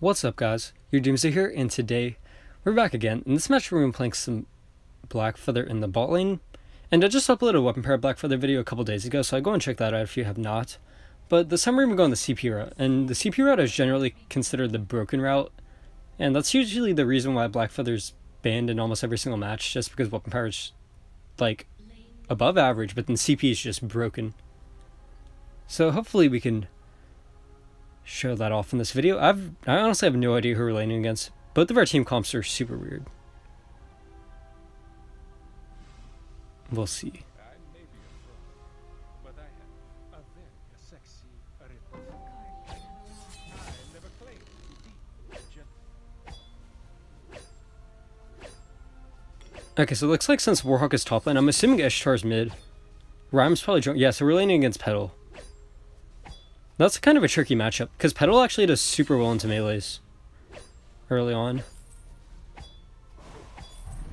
What's up guys, your Doomsday here, and today we're back again. In this match we're going to be playing some Blackfeather in the bot lane, and I just uploaded a weapon pair Blackfeather video a couple days ago, so I go and check that out if you have not. But this time we're going to go on the CP route, and the CP route is generally considered the broken route, and that's usually the reason why Blackfeather's banned in almost every single match, just because weapon power is like above average, but then CP is just broken. So hopefully we can show that off in this video. I honestly have no idea who we're laning against. Both of our team comps are super weird. We'll see. Okay, so it looks like since Warhawk is top lane, I'm assuming Ishtar's mid. Rhymes probably drunk. Yeah, so we're laning against Petal. That's kind of a tricky matchup, because Petal actually does super well into melees early on.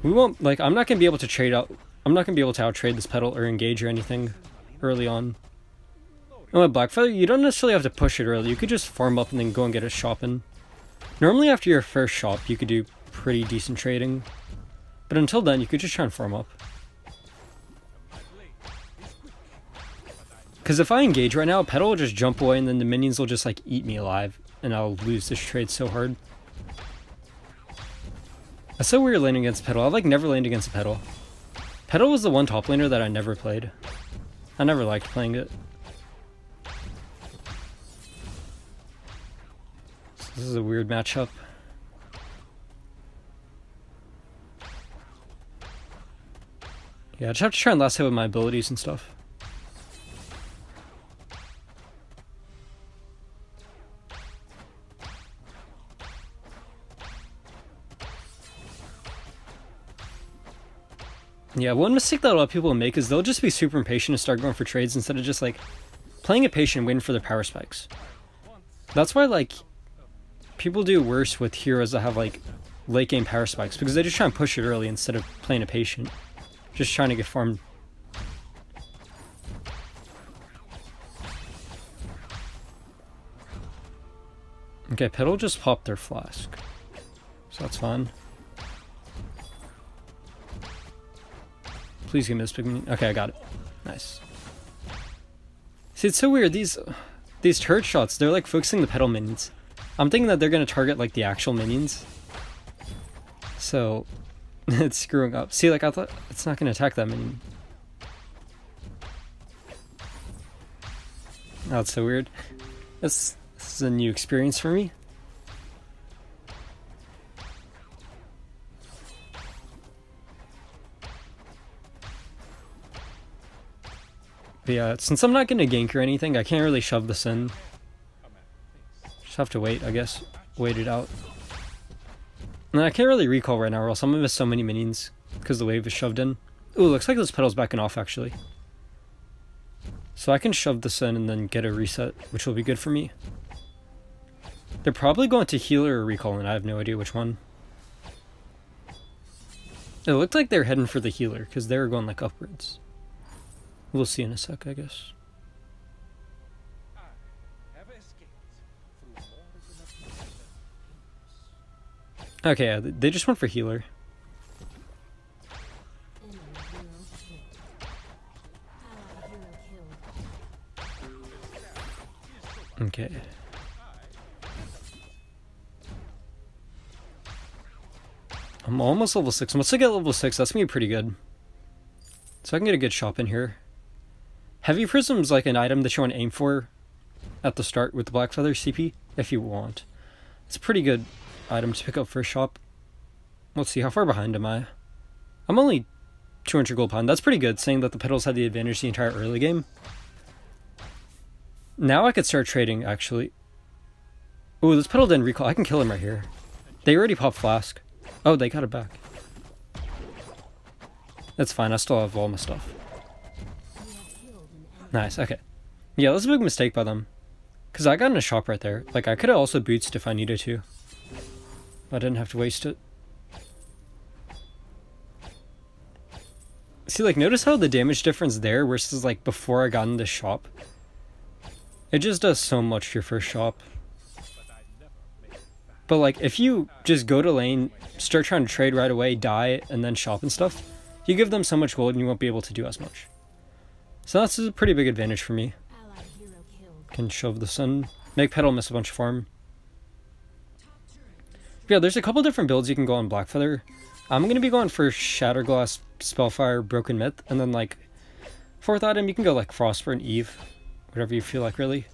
We won't, like, I'm not going to be able to trade out, I'm not going to be able to out-trade this Petal or engage or anything early on. And with Blackfeather, you don't necessarily have to push it early, you could just farm up and then go and get a shop in. Normally after your first shop, you could do pretty decent trading, but until then, you could just try and farm up. Because if I engage right now, Petal will just jump away and then the minions will just like eat me alive and I'll lose this trade so hard. That's so weird laning against Petal. I've like never laned against a Petal. Petal was the one top laner that I never played. I never liked playing it. So this is a weird matchup. Yeah, I just have to try and last hit with my abilities and stuff. Yeah, one mistake that a lot of people make is they'll just be super impatient and start going for trades instead of just, like, playing it patient and waiting for their power spikes. That's why, like, people do worse with heroes that have, like, late-game power spikes, because they just try and push it early instead of playing it patient. Just trying to get farmed. Okay, Petal just popped their flask, so that's fine. Please give me this pigment. Okay, I got it. Nice. See, it's so weird. These turret shots, they're like focusing the Petal minions. I'm thinking that they're going to target like the actual minions. So, it's screwing up. See, like I thought it's not going to attack that minion. Oh, that's so weird. This is a new experience for me. But yeah, since I'm not going to gank or anything, I can't really shove this in. Just have to wait, I guess. Wait it out. And I can't really recall right now or else I'm going to miss so many minions because the wave is shoved in. Ooh, looks like this Petal's backing off actually. So I can shove this in and then get a reset, which will be good for me. They're probably going to healer or recall and I have no idea which one. It looked like they're heading for the healer because they were going like upwards. We'll see in a sec, I guess. Okay, yeah, they just went for healer. Okay. I'm almost level 6. Once I get level 6, that's going to be pretty good. So I can get a good shop in here. Heavy Prism is like an item that you want to aim for at the start with the Blackfeather CP, if you want. It's a pretty good item to pick up for a shop. Let's see, how far behind am I? I'm only 200 gold behind. That's pretty good, saying that the Petals had the advantage the entire early game. Now I could start trading, actually. Ooh, this Petal didn't recall. I can kill him right here. They already popped Flask. Oh, they got it back. That's fine, I still have all my stuff. Nice, okay. Yeah, that's a big mistake by them. Because I got in a shop right there. Like, I could have also bootsed if I needed to. I didn't have to waste it. See, like, notice how the damage difference there versus, like, before I got in the shop. It just does so much for your first shop. But like, if you just go to lane, start trying to trade right away, die, and then shop and stuff, you give them so much gold and you won't be able to do as much. So that's a pretty big advantage for me. Can shove the sun, make Petal miss a bunch of farm. But yeah, there's a couple different builds you can go on Blackfeather. I'm going to be going for Shatterglass, Spellfire, Broken Myth, and then like, fourth item, you can go like Frostborn, Eve, whatever you feel like really.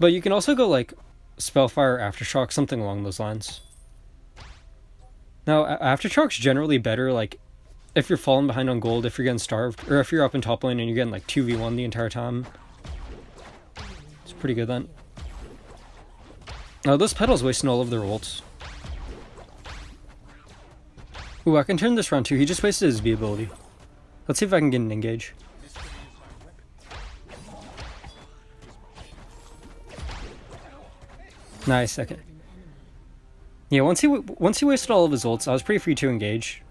But you can also go like Spellfire, Aftershock, something along those lines. Now, Aftershock's generally better like if you're falling behind on gold, if you're getting starved, or if you're up in top lane and you're getting like 2v1 the entire time. It's pretty good then. Now, this Petal's wasting all of their ults. Ooh, I can turn this round too. He just wasted his B ability. Let's see if I can get an engage. Nice, okay. Yeah, once he wasted all of his ults, I was pretty free to engage.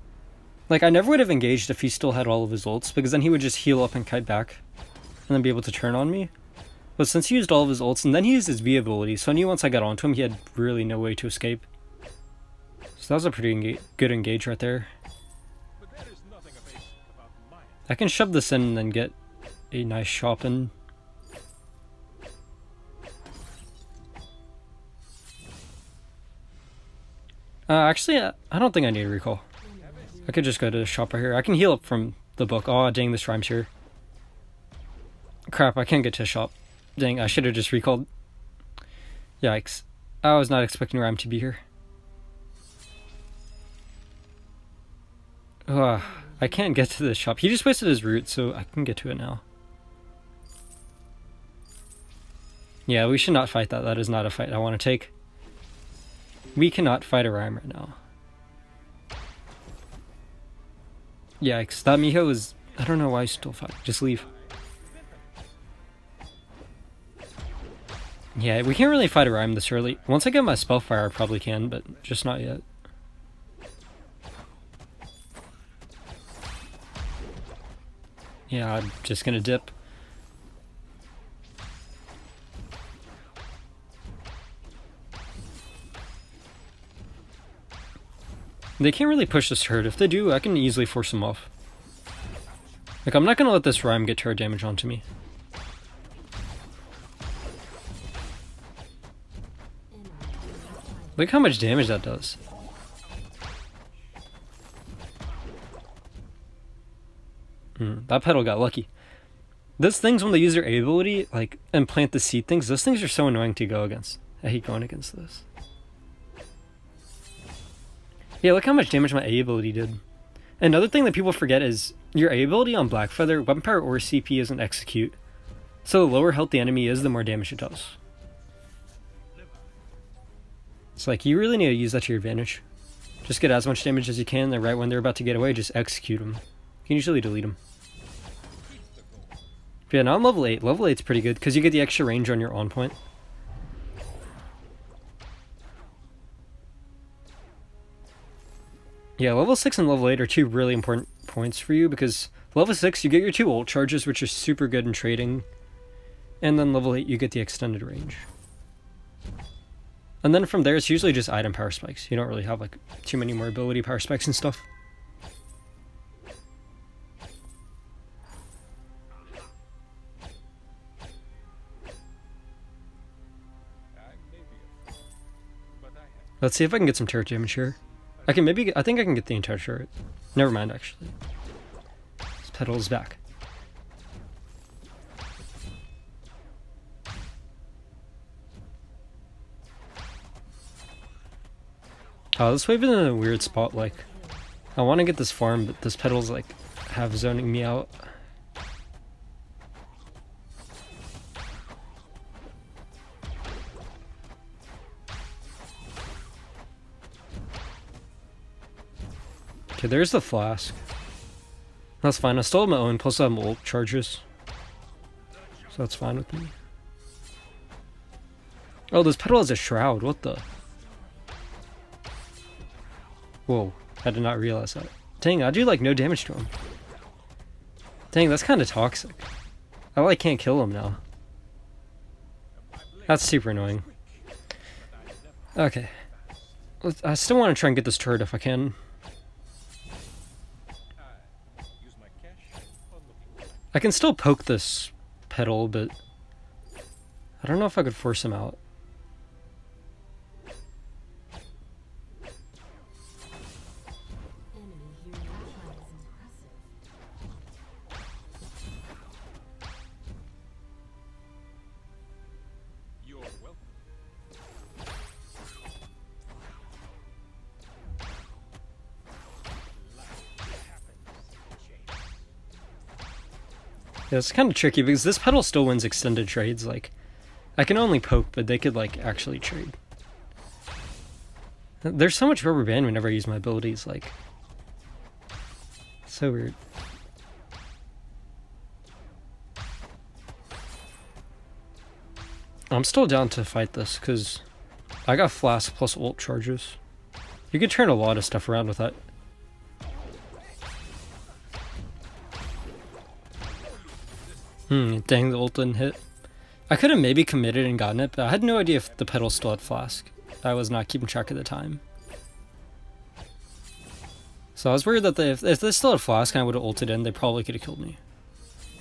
Like, I never would have engaged if he still had all of his ults, because then he would just heal up and kite back, and then be able to turn on me. But since he used all of his ults, and then he used his B ability, so I knew once I got onto him, he had really no way to escape. So that was a pretty good engage right there. I can shove this in and then get a nice shop in. Actually, I don't think I need a recall. I could just go to the shop right here. I can heal up from the book. Oh, dang, this Rhymes here. Crap, I can't get to the shop. Dang, I should have just recalled. Yikes. I was not expecting Rhyme to be here. Ugh, I can't get to the shop. He just wasted his root, so I can get to it now. Yeah, we should not fight that. That is not a fight I want to take. We cannot fight a Rhyme right now. Yikes, that Miho is... I don't know why he's still fighting. Just leave. Yeah, we can't really fight a Rhyme this early. Once I get my Spellfire, I probably can, but just not yet. Yeah, I'm just gonna dip. They can't really push this turret. If they do, I can easily force them off. Like, I'm not gonna let this Rhyme get turret damage onto me. Look how much damage that does. That Petal got lucky. Those things, when they use their A ability, like, and plant the seed things, those things are so annoying to go against. I hate going against those. Yeah, look how much damage my A ability did. Another thing that people forget is your A ability on Blackfeather, weapon power or CP isn't execute. So the lower health the enemy is, the more damage it does. It's like, you really need to use that to your advantage. Just get as much damage as you can, and right when they're about to get away, just execute them. You can usually delete them. But yeah, now I'm level 8. Level 8's pretty good, because you get the extra range on your on point. Yeah, level 6 and level 8 are two really important points for you, because level 6, you get your two ult charges, which are super good in trading, and then level 8, you get the extended range. And then from there, it's usually just item power spikes. You don't really have, like, too many more ability power spikes and stuff. Let's see if I can get some turret damage here. I can maybe... I think I can get the entire turret. Never mind, actually. This Petal is back. Oh, this wave is in a weird spot. Like, I want to get this farm, but this Petal's like half zoning me out. Okay, there's the flask. That's fine, I still have my own, plus I have my ult charges. So that's fine with me. Oh, this Petal has a shroud, what the? Whoa, I did not realize that. Dang, I do like no damage to him. Dang, that's kind of toxic. I like can't kill him now. That's super annoying. Okay. I still want to try and get this turret if I can. I can still poke this Petal, but I don't know if I could force him out. Yeah, it's kind of tricky because this Petal still wins extended trades. Like, I can only poke, but they could, like, actually trade. There's so much rubber band whenever I use my abilities, like. So weird. I'm still down to fight this because I got Flask plus ult charges. You could turn a lot of stuff around with that. Dang, the ult didn't hit. I could have maybe committed and gotten it, but I had no idea if the Petal still had Flask. I was not keeping track of the time. So I was worried that if they still had Flask and I would have ulted in, they probably could have killed me.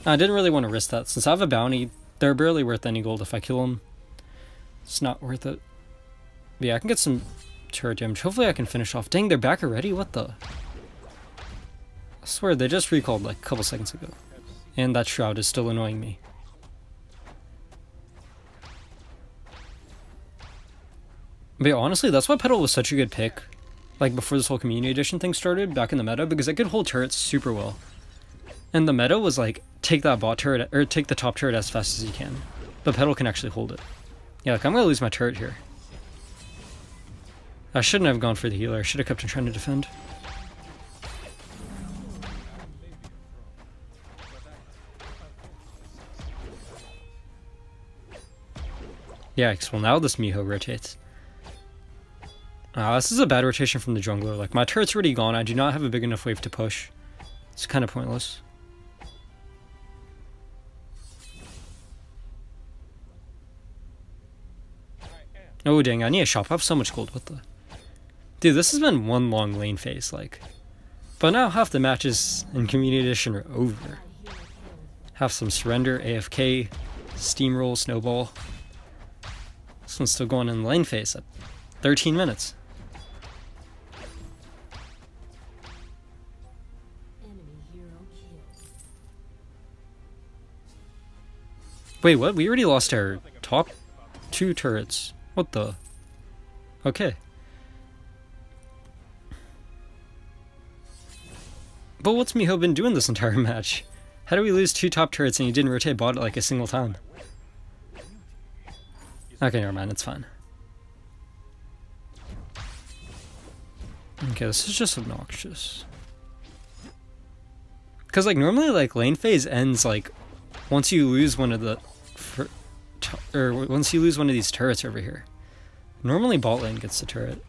And I didn't really want to risk that. Since I have a bounty, they're barely worth any gold if I kill them. It's not worth it. But yeah, I can get some turret damage. Hopefully I can finish off. Dang, they're back already? What the? I swear, they just recalled like a couple seconds ago. And that shroud is still annoying me. But honestly, that's why Petal was such a good pick, like before this whole community edition thing started back in the meta, because I could hold turrets super well. And the meta was like, take that bot turret, or take the top turret as fast as you can. But Petal can actually hold it. Yeah, like I'm gonna lose my turret here. I shouldn't have gone for the healer, I should have kept on trying to defend. Yikes, well now this Miho rotates. This is a bad rotation from the jungler. Like, my turret's already gone. I do not have a big enough wave to push. It's kind of pointless. Oh, dang. I need a shop. I have so much gold. What the? Dude, this has been one long lane phase, like. But now half the matches in Community Edition are over. Have some surrender, AFK, steamroll, snowball. This one's still going in lane phase at 13 minutes. Wait, what? We already lost our top two turrets. What the? Okay. But what's Miho been doing this entire match? How do we lose two top turrets and he didn't rotate bot like a single time? Okay, never mind, it's fine. Okay, this is just obnoxious. Because, like, normally, like, lane phase ends, like, once you lose one of the... once you lose one of these turrets over here. Normally, bot lane gets the turret.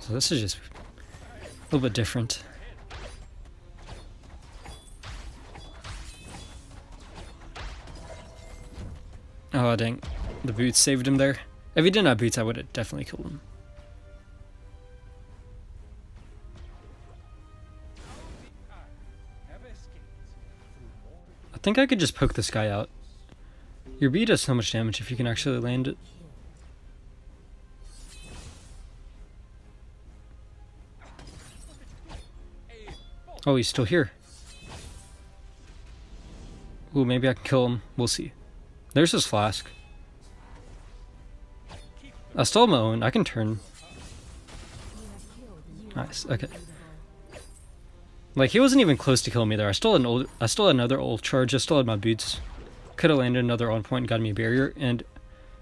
So this is just a little bit different. Oh, dang. The boots saved him there. If he didn't have boots, I would have definitely killed him. I think I could just poke this guy out. Your B does so much damage if you can actually land it. Oh, he's still here. Ooh, maybe I can kill him. We'll see. There's his Flask. I stole my own. I can turn. Nice. Okay. Like, he wasn't even close to killing me there. I stole another old charge. I still had my boots. Could have landed another on point, got me a barrier. And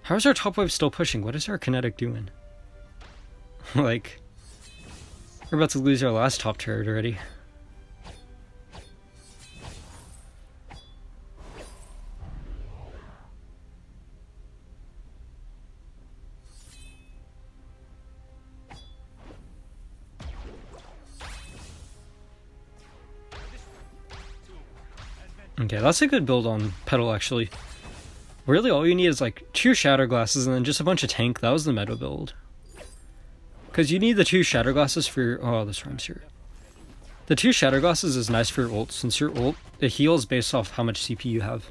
how is our top wave still pushing? What is our Kinetic doing? Like, we're about to lose our last top turret already. Okay, that's a good build on Petal, actually. Really, all you need is, like, two Shatterglasses and then just a bunch of tank. That was the meta build. Because you need the two Shatterglasses for your... Oh, this Rhymes here. The two Shatterglasses is nice for your ult, since your ult, it heals based off how much CP you have.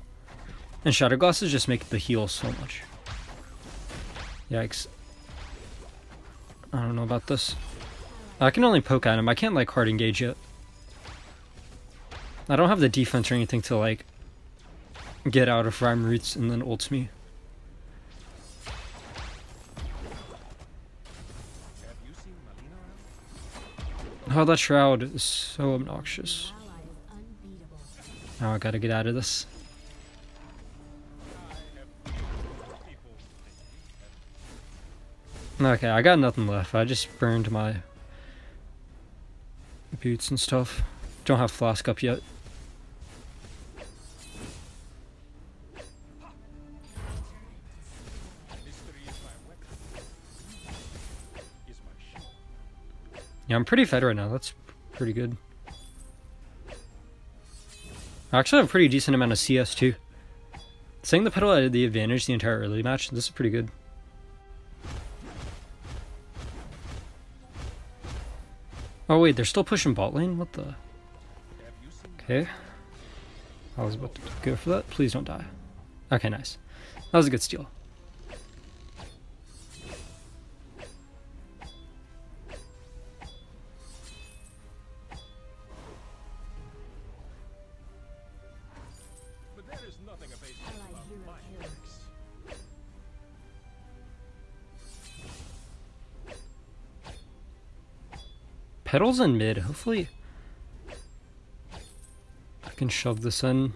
And Shatterglasses just make the heal so much. Yikes. I don't know about this. I can only poke at him. I can't, like, hard engage yet. I don't have the defense or anything to, like, get out of Rhyme roots and then ults me. Oh, that shroud is so obnoxious. Now I gotta get out of this. Okay, I got nothing left. I just burned my boots and stuff. Don't have flask up yet. Yeah, I'm pretty fed right now. That's pretty good. I actually have a pretty decent amount of CS too. Saying the Petal had the advantage the entire early match, this is pretty good. Oh wait, they're still pushing bot lane? What the? Okay. I was about to go for that. Please don't die. Okay, nice. That was a good steal. Petal's in mid. Hopefully I can shove this in.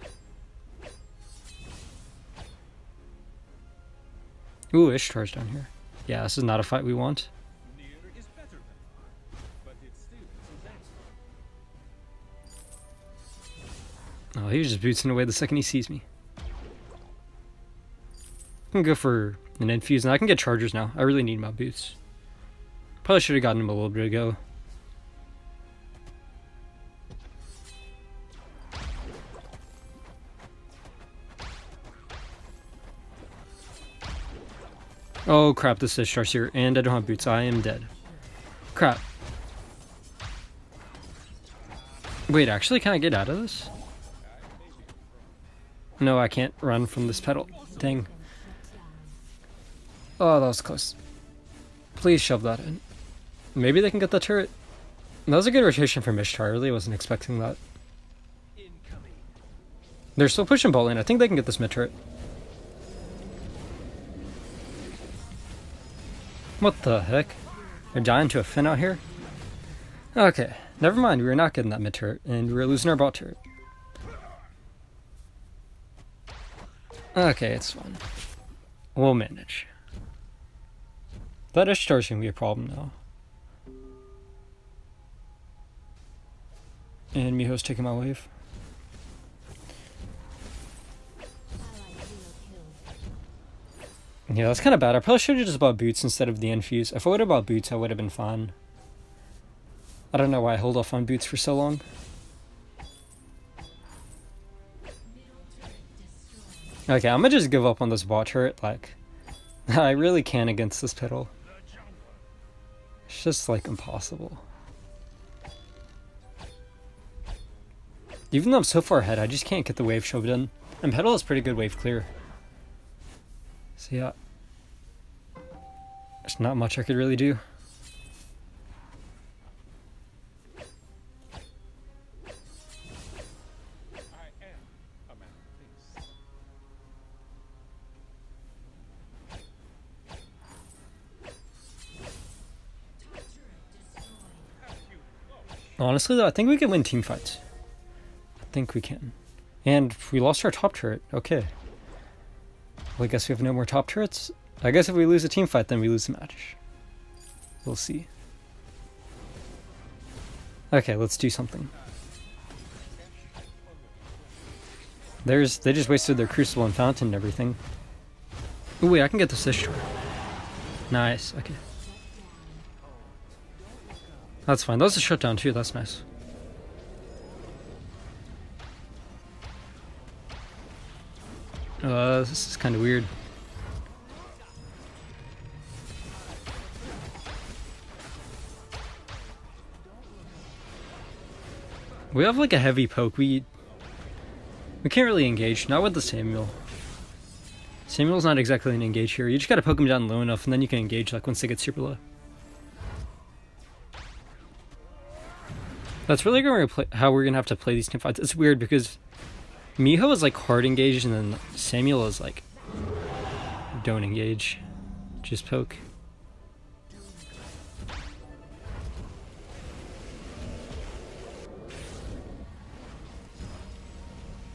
Ooh, Ishtar's down here. Yeah, this is not a fight we want. Oh, he was just boots in away the second he sees me. I can go for an infuse, and I can get chargers now. I really need my boots. Probably should have gotten him a little bit ago. Oh crap, this is Ishtar's here, and I don't have boots. I am dead. Crap. Wait, actually, can I get out of this? No, I can't run from this Petal. Dang. Oh, that was close. Please shove that in. Maybe they can get the turret. That was a good rotation from Ishtar. I really wasn't expecting that. They're still pushing ball in. I think they can get this mid turret. What the heck? They're dying to a Finn out here? Okay, never mind. We were not getting that mid turret, and we were losing our bot turret. Okay, it's fine. We'll manage. That Ishtar's gonna be a problem now. And Miho's taking my wave. Yeah, that's kind of bad. I probably should have just bought boots instead of the infuse. If I would have bought boots, I would have been fine. I don't know why I held off on boots for so long. Okay, I'm gonna just give up on this bot turret. Like, I really can't against this Petal. It's just, like, impossible. Even though I'm so far ahead, I just can't get the wave shoved in. And Petal is pretty good wave clear. So yeah, there's not much I could really do. Honestly though, I think we can win team fights. I think we can. And we lost our top turret. Okay. Well, I guess we have no more top turrets. I guess if we lose a team fight, then we lose the match. We'll see. Okay, let's do something. They just wasted their Crucible and Fountain and everything. Ooh, wait, I can get this Ishtar. Nice, okay. That's fine. That was a shutdown too, that's nice. This is kind of weird. We have like a heavy poke. We can't really engage. Not with the Samuel. Samuel's not exactly an engage here. You just gotta poke him down low enough and then you can engage like once they get super low. That's really gonna play, how we're gonna have to play these team fights. It's weird because Miho is like hard engaged and then Samuel is like don't engage. Just poke.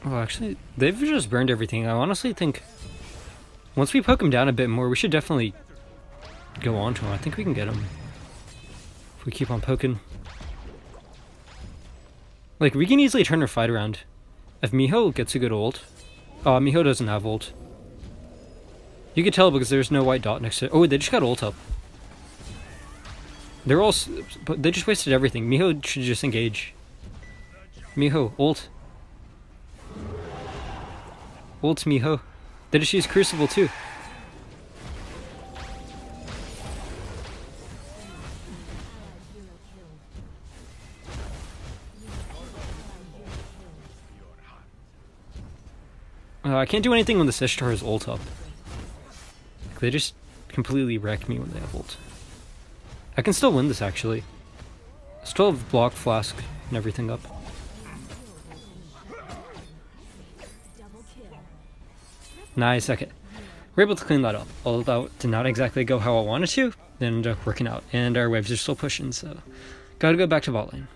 Oh, actually, they've just burned everything. I honestly think once we poke him down a bit more, we should definitely go on to him. I think we can get him if we keep on poking. Like, we can easily turn our fight around. If Miho gets a good ult... Oh, Miho doesn't have ult. You can tell because there's no white dot next to it. Oh, they just got ult up. They're all... But they just wasted everything. Miho should just engage. Miho, ult. Ult Miho. They just use Crucible too. I can't do anything when the Ishtar is ult up. Like, they just completely wreck me when they have ult. I can still win this actually. I still have block, flask, and everything up. Nice, okay. We're able to clean that up, although it did not exactly go how I wanted to. It ended up working out, and our waves are still pushing, so... Gotta go back to bot lane.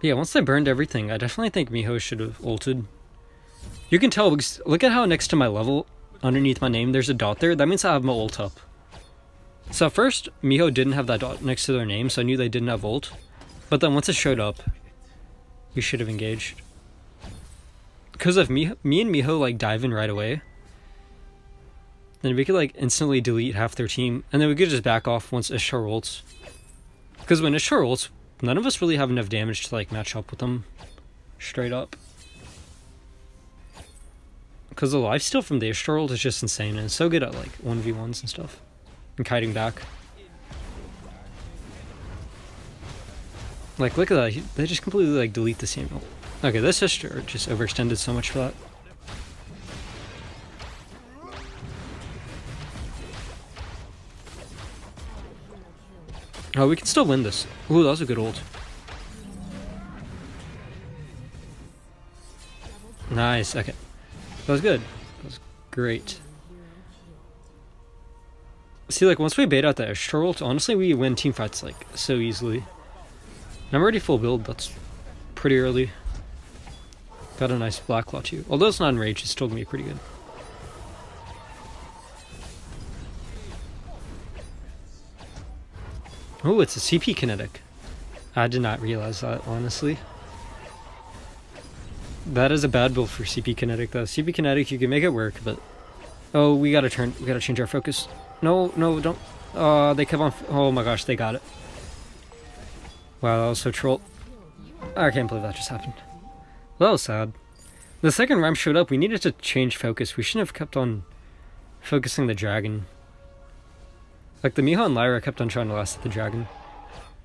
Yeah, once they burned everything, I definitely think Miho should have ulted. You can tell, because look at how next to my level, underneath my name, there's a dot there. That means I have my ult up. So at first, Miho didn't have that dot next to their name, so I knew they didn't have ult. But then once it showed up, we should have engaged. Because if me and Miho like dive in right away, then we could like instantly delete half their team, and then we could just back off once Ishtar ults. Because when Ishtar ults, none of us really have enough damage to like match up with them straight up. Because the lifesteal from the Ishtar ult is just insane, and it's so good at like 1v1s and stuff, and kiting back. Like look at that, they just completely like delete the Samuel. Okay, this Ishtar just overextended so much for that. Oh, we can still win this. Ooh, that was a good ult. Nice, okay. That was good. That was great. See, like, once we bait out that Ishtar ult, honestly, we win teamfights, like, so easily. And I'm already full build, that's pretty early. Got a nice Black Claw too. Although it's not enraged, it's still gonna be pretty good. Oh, it's a CP Kinetic. I did not realize that, honestly. That is a bad build for CP Kinetic though. CP Kinetic, you can make it work, but... Oh, we gotta change our focus. No, don't... they kept on... Oh my gosh, they got it. Wow, that was so troll. I can't believe that just happened. That was sad. The second Reim showed up, we needed to change focus. We shouldn't have kept on focusing the dragon. Like, the Miho and Lyra kept on trying to last at the dragon.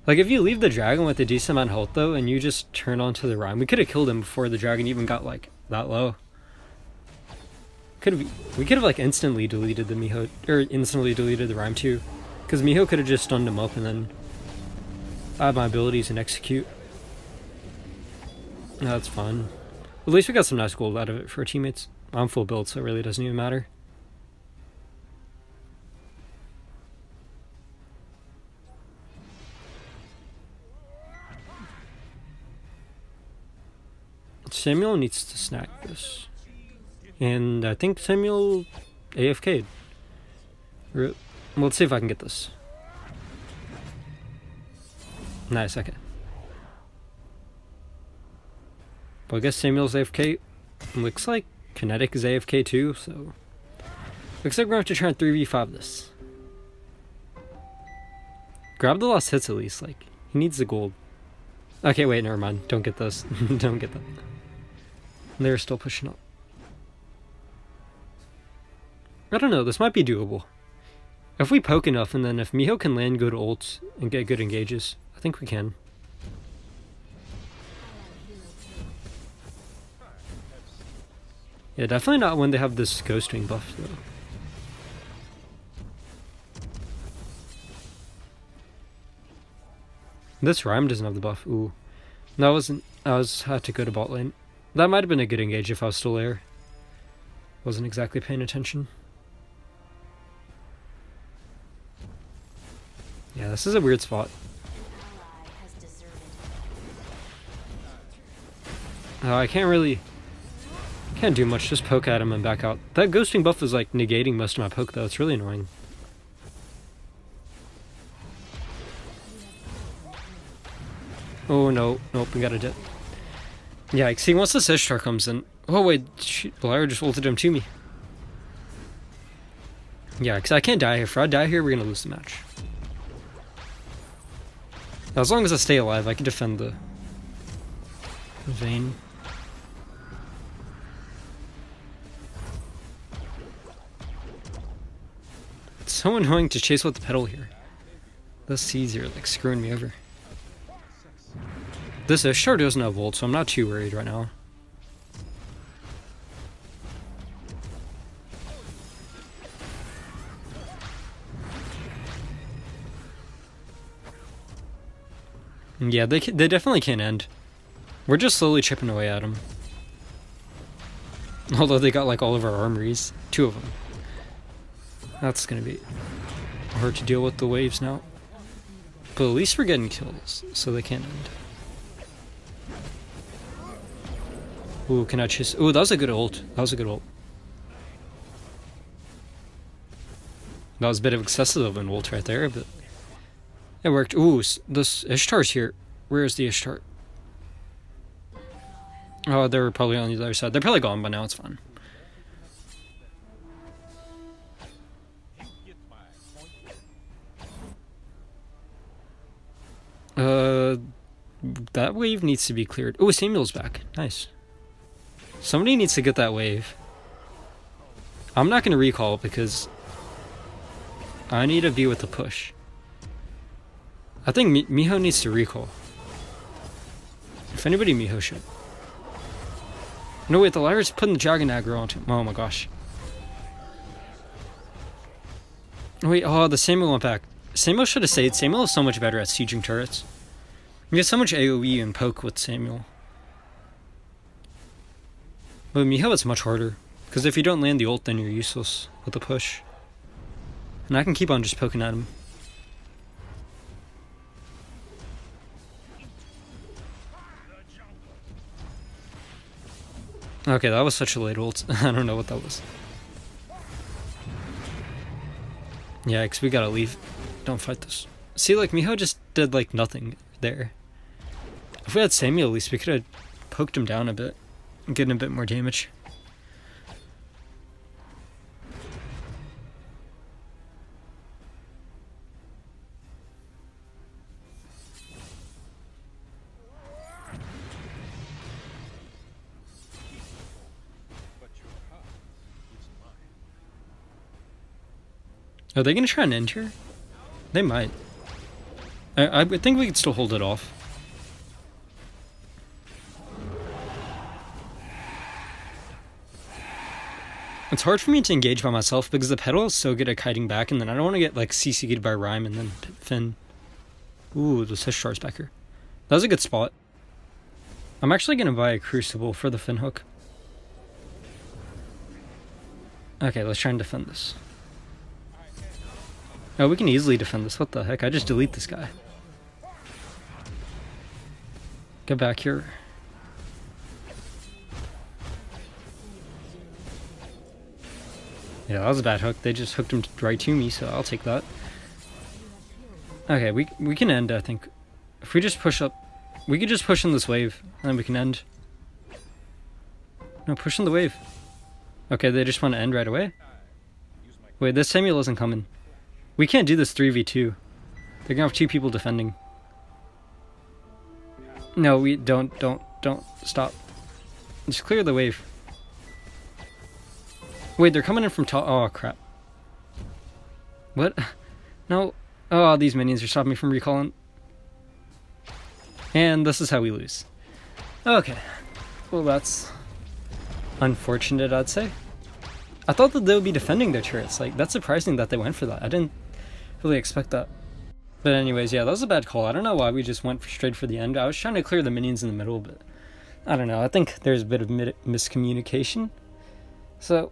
Like, if you leave the dragon with a decent amount of health, though, and you just turn onto the Reim, we could have killed him before the dragon even got, like, that low. We could have, like, instantly deleted the Miho, or instantly deleted the Reim, too. Because Miho could have just stunned him up, and then I have my abilities and execute. No, that's fun. At least we got some nice gold out of it for our teammates. I'm full build, so it really doesn't even matter. Samuel needs to snack this. And I think Samuel AFK'd. Well, let's see if I can get this. Nice, okay. Well, I guess Samuel's AFK. Looks like Kinetic is AFK too, so... Looks like we're going to have to try and 3v5 this. Grab the last hits at least, like, he needs the gold. Okay, wait, never mind. Don't get those. Don't get that. They're still pushing up. I don't know, this might be doable. If we poke enough, and then if Miho can land good ults and get good engages, I think we can. Yeah, definitely not when they have this Ghostwing buff, though. This Reim doesn't have the buff. Ooh. No, I wasn't. I had to go to bot lane. That might have been a good engage if I was still there. Wasn't exactly paying attention. Yeah, this is a weird spot. Oh, I can't really... Can't do much, just poke at him and back out. That Ghosting buff is like negating most of my poke though, it's really annoying. Oh no, nope, we got a dip. Yikes, see, once this Ishtar comes in... Oh wait, shoot, Lyra just ulted him to me. Yeah, because I can't die here. If I die here, we're gonna lose the match. Now, as long as I stay alive, I can defend the Vayne. It's so annoying to chase with the Petal here. Those seeds are like screwing me over. This Ishtar doesn't have ult, so I'm not too worried right now. Yeah, they definitely can't end. We're just slowly chipping away at them. Although they got like all of our armories. Two of them. That's gonna be hard to deal with the waves now. But at least we're getting kills, so they can't end. Ooh, can I chase? Ooh, that was a good ult. That was a good ult. That was a bit of excessive of an ult right there, but it worked. Ooh, this Ishtar's here. Where is the Ishtar? Oh, they're probably on the other side. They're probably gone by now. It's fine. That wave needs to be cleared. Oh, Samuel's back. Nice. Somebody needs to get that wave. I'm not going to recall because I need to be with the push. I think Miho needs to recall. If anybody, Miho should. No, wait, the Lyra's putting the Dragon aggro onto him. Oh my gosh. Wait, oh, the Samuel went back. Samuel should have stayed. Samuel is so much better at sieging turrets. You get so much AoE and poke with Samuel. But Miho, it's much harder. Because if you don't land the ult, then you're useless with the push. And I can keep on just poking at him. Okay, that was such a late ult. I don't know what that was. Yeah, because we gotta leave. Don't fight this. See, like, Miho just did, like, nothing there. If we had Samuel, at least we could have poked him down a bit. Getting a bit more damage. Are they gonna try and end here? They might. I think we could still hold it off. It's hard for me to engage by myself because the Petal is so good at kiting back, and then I don't want to get like CC'd by Reim and then Finn. Ooh, the Ishtar's back here. That was a good spot. I'm actually going to buy a Crucible for the Finn hook. Okay, let's try and defend this. Oh, we can easily defend this. What the heck? I just delete this guy. Get back here. Yeah, that was a bad hook. They just hooked him right to me, so I'll take that. Okay, we can end, I think. If we just push up... We could just push in this wave, and then we can end. No, push in the wave. Okay, they just want to end right away? Wait, this Samuel isn't coming. We can't do this 3v2. They're gonna have two people defending. No, we don't stop. Just clear the wave. Wait, they're coming in from top. Oh, crap. What? No. Oh, these minions are stopping me from recalling. And this is how we lose. Okay. Well, that's unfortunate, I'd say. I thought that they would be defending their turrets. Like, that's surprising that they went for that. I didn't really expect that. But anyways, yeah, that was a bad call. I don't know why we just went straight for the end. I was trying to clear the minions in the middle, but I don't know. I think there's a bit of miscommunication. So,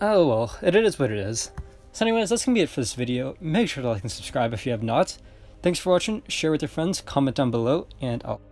oh well, it is what it is. So anyways, that's going to be it for this video. Make sure to like and subscribe if you have not. Thanks for watching, share with your friends, comment down below, and I'll...